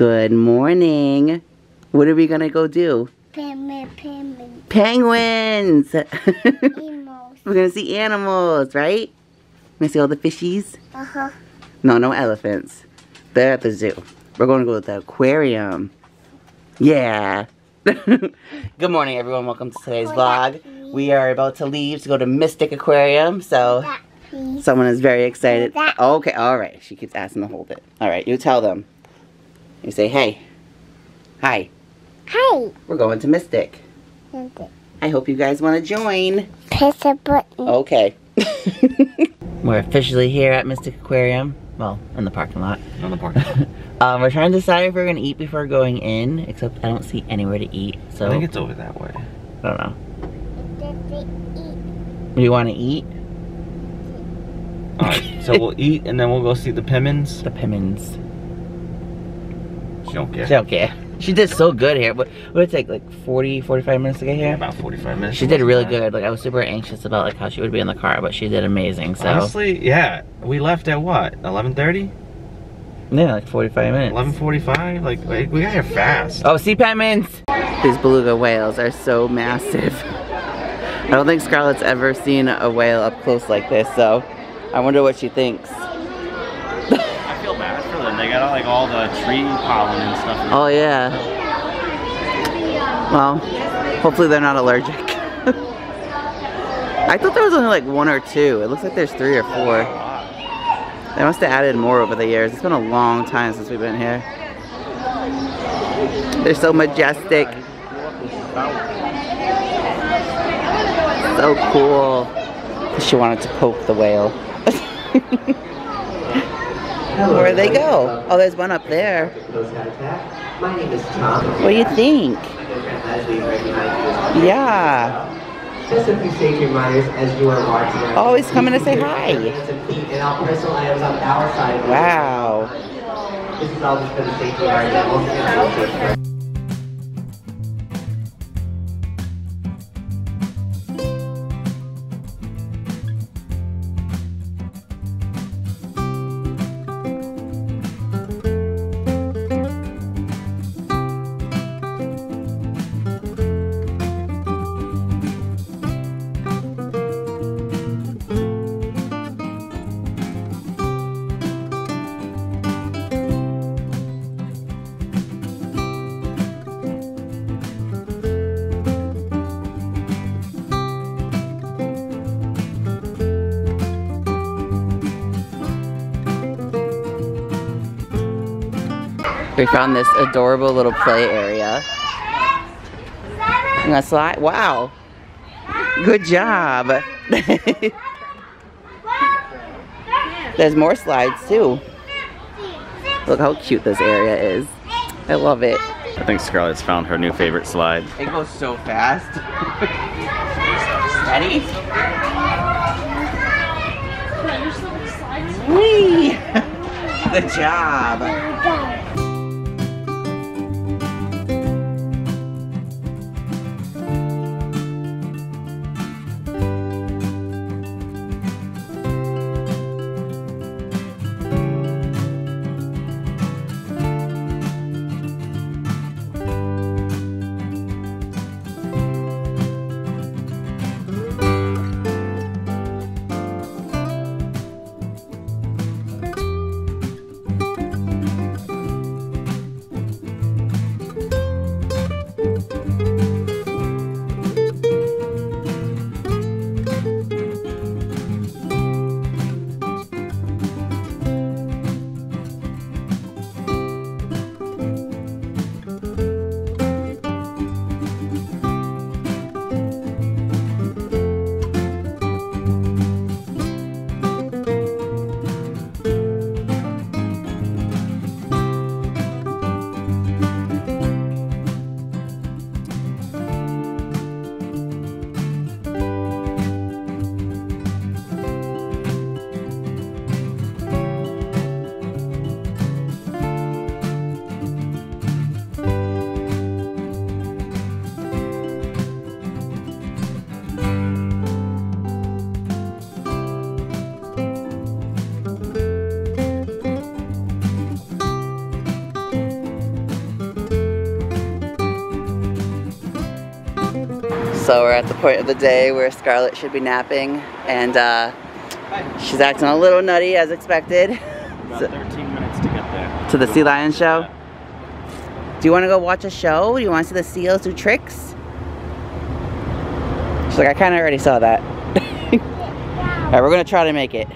Good morning. What are we going to go do? Penguins. We're going to see animals, right? We're going to see all the fishies? Uh-huh. No, no elephants. They're at the zoo. We're going to go to the aquarium. Yeah. Good morning, everyone. Welcome to today's vlog. We are about to leave to go to Mystic Aquarium, so someone is very excited. Okay, all right. She keeps asking to hold it. All right, you tell them. You say, hey. Hi. Hi. We're going to Mystic. Mystic. I hope you guys want to join. Press a button. Okay. We're officially here at Mystic Aquarium. Well, in the parking lot. On the parking lot. We're trying to decide if we're going to eat before going in, except I don't see anywhere to eat. So I think it's over that way. I don't know. Do you want to eat? Alright, so we'll eat and then we'll go see the penguins. The penguins. She don't care. She don't care. She did so good here. What did it take, like 40, 45 minutes to get here? Yeah, about 45 minutes. She did really good. Like, I was super anxious about like how she would be in the car, but she did amazing. So honestly, yeah. We left at what? 11:30? Yeah, like 45 minutes. 11:45? Like, we got here fast. Oh, sea penguins! These beluga whales are so massive. I don't think Scarlett's ever seen a whale up close like this, so I wonder what she thinks. I feel bad for them. They got like all the tree pollen and stuff. Oh yeah. Well, hopefully they're not allergic. I thought there was only like one or two. It looks like there's three or four. They must have added more over the years. It's been a long time since we've been here. They're so majestic. So cool. She wanted to poke the whale. Where'd they go? Oh, there's one up there. What do you think? Yeah. Oh, he's coming to say hi. Wow. We found this adorable little play area. And that's like, wow. Good job. There's more slides too. Look how cute this area is. I love it. I think Scarlett's found her new favorite slide. It goes so fast. Steady. Whee! Good job. So we're at the point of the day where Scarlett should be napping, and she's acting a little nutty as expected. About 13 minutes to get there. To the sea lion show? Yeah. Do you want to go watch a show? Do you want to see the seals do tricks? She's like, I kind of already saw that. All right, we're going to try to make it.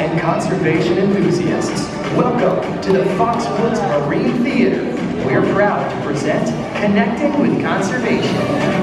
And conservation enthusiasts, welcome to the Foxwoods Marine Theater. We're proud to present Connecting with Conservation.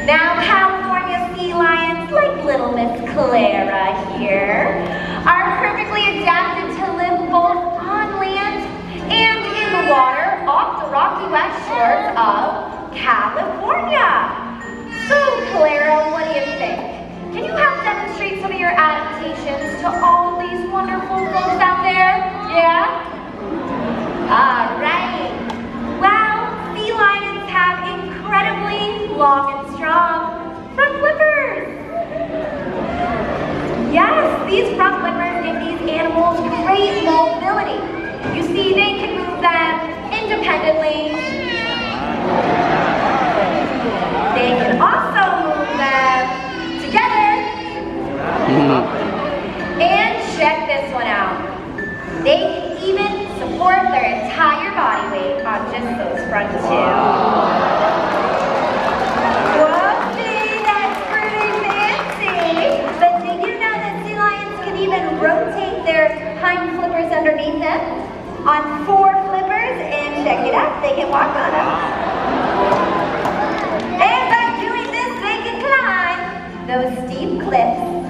Now, California sea lions, like little Miss Clara here, are perfectly adapted to live both on land and in the water off the rocky west shores of California. So, Clara, what do you think? Can you help demonstrate some of your adaptations to all these wonderful folks out there? Yeah? All right. Well, sea lions have incredibly long and strong front flippers. Yes, these front flippers give these animals great mobility. You see, they can move them independently. They can also move them together. And check this one out. They can even support their entire body weight on just those front two. Underneath them on four flippers, and check it out, they can walk on them. And by doing this, they can climb those steep cliffs.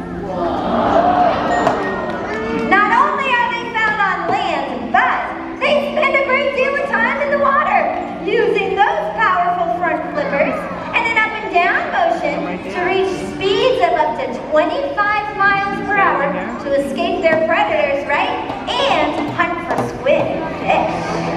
Not only are they found on land, but they spend a great deal of time in the water using those powerful front flippers and an up and down motion to reach speeds of up to 25 miles per hour to escape their predators, right? And hunt for squid and fish.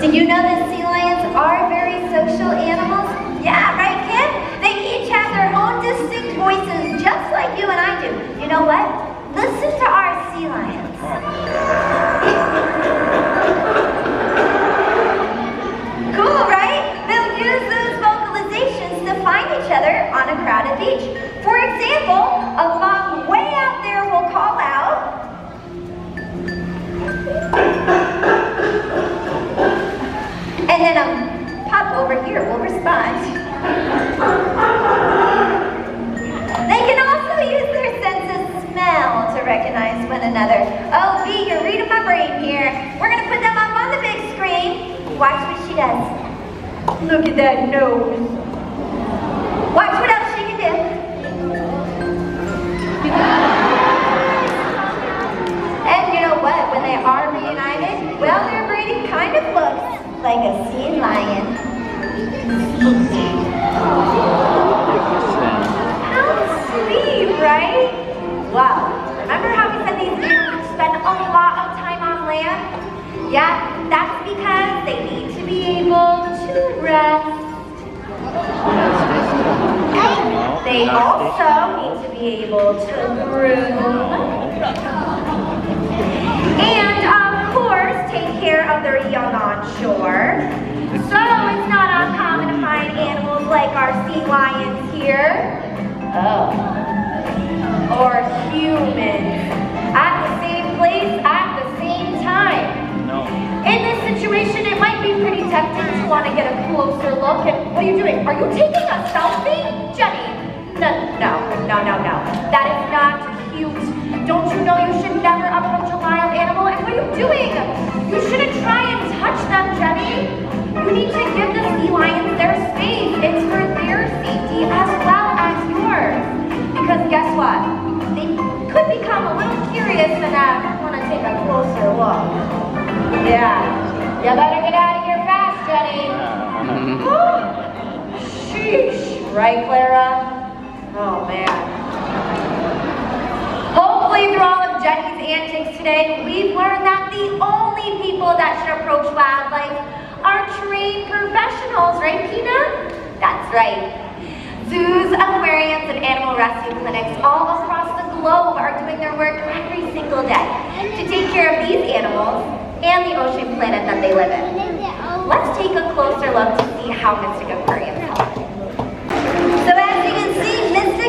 Do you know that sea lions are very social animals? Yeah, right, kid? They each have their own distinct voices, just like you and I do. You know what? Listen to our sea lions. Cool, right? They'll use those vocalizations to find each other on a crowded beach. For example, a mom way out there will call out. And then a pup over here will respond. They can also use their sense of smell to recognize one another. Oh, Bee, you're reading my brain here. We're going to put them up on the big screen. Watch what she does. Look at that nose. Watch what else she like a sea lion. How sweet, right? Wow. Remember how we said these animals spend a lot of time on land? Yeah, that's because they need to be able to rest. They also need to be able to groom. And of course, take care of their young on shore. So it's not uncommon to find animals like our sea lions here. Oh. Or humans at the same place at the same time. No. In this situation, it might be pretty tempting to want to get a closer look. And what are you doing? Are you taking a selfie, Jenny? No, no, no, no. That is not cute. Don't you know you should never approach a wild animal? And what are you doing? You shouldn't try and touch them, Jenny. You need to give the sea lions their space. It's for their safety as well as yours. Because guess what? They could become a little curious and want to take a closer look. Yeah. You better get out of here fast, Jenny. Sheesh. Right, Clara? Oh man. Hopefully through all of Jenny's antics today, we've learned that the only people that should approach wildlife are trained professionals, right Kina? That's right. Zoos, aquariums, and animal rescue clinics all across the globe are doing their work every single day to take care of these animals and the ocean planet that they live in. Let's take a closer look to see how Mystic Aquarium helps.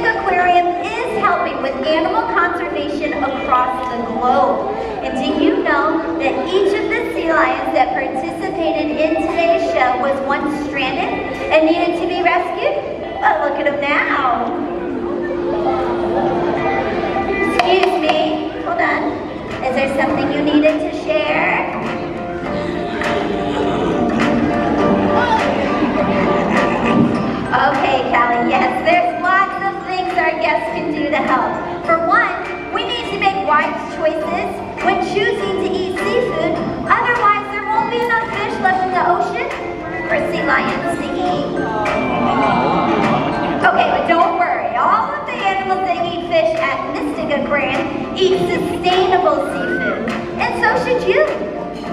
Aquarium is helping with animal conservation across the globe. And do you know that each of the sea lions that participated in today's show was once stranded and needed to be rescued? But look at them now. Excuse me, hold on. Is there something you needed to share? Okay, Callie, yes, there's lots our guests can do to help. For one, we need to make wise choices when choosing to eat seafood, otherwise there won't be enough fish left in the ocean for sea lions to eat. Okay, but don't worry, all of the animals that eat fish at Mystic Aquarium eat sustainable seafood, and so should you.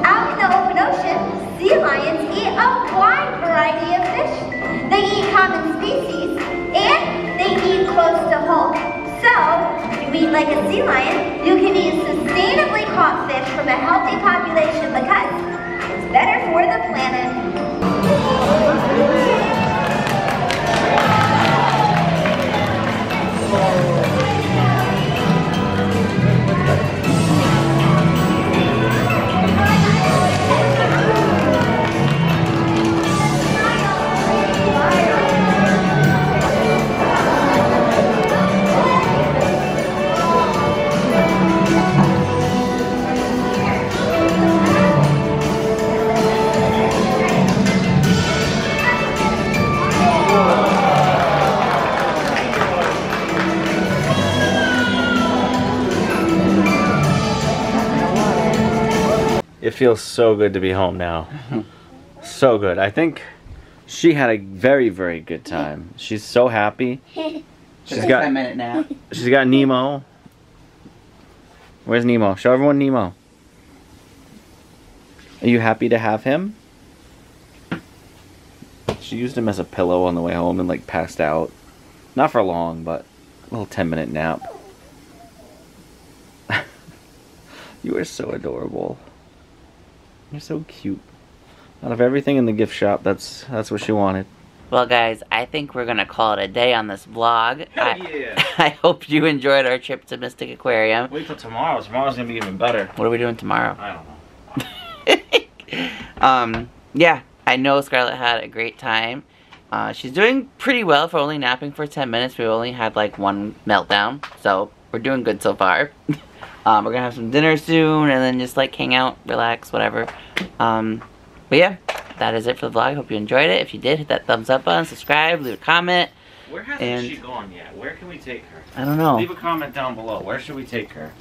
Out in the open ocean, sea lions eat a wide variety of fish. They eat common species, and they eat close to home. So, if you eat like a sea lion, you can eat sustainably caught fish from a healthy population because it's better for the planet. It feels so good to be home now. So good. I think she had a very, very good time. She's so happy. She's got a minute now. She's got Nemo. Where's Nemo? Show everyone Nemo. Are you happy to have him? She used him as a pillow on the way home and like passed out. Not for long, but a little 10-minute nap. You are so adorable. You're so cute. Out of everything in the gift shop, that's what she wanted. Well guys, I think we're gonna call it a day on this vlog. I hope you enjoyed our trip to Mystic Aquarium. Wait till tomorrow. Tomorrow's gonna be even better. What are we doing tomorrow? I don't know. Yeah, I know Scarlett had a great time. She's doing pretty well for only napping for 10 minutes. We only had like one meltdown, so we're doing good so far. We're gonna have some dinner soon and then just like hang out, relax, whatever. But yeah, that is it for the vlog. Hope you enjoyed it. If you did, hit that thumbs up button, subscribe, leave a comment. Where hasn't she gone yet? Where can we take her? I don't know. Leave a comment down below. Where should we take her?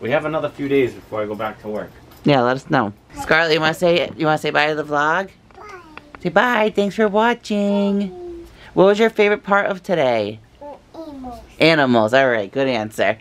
We have another few days before I go back to work. Yeah, let us know. Scarlett, you wanna say bye to the vlog? Say bye. Thanks for watching. What was your favorite part of today? Animals. All right. Good answer.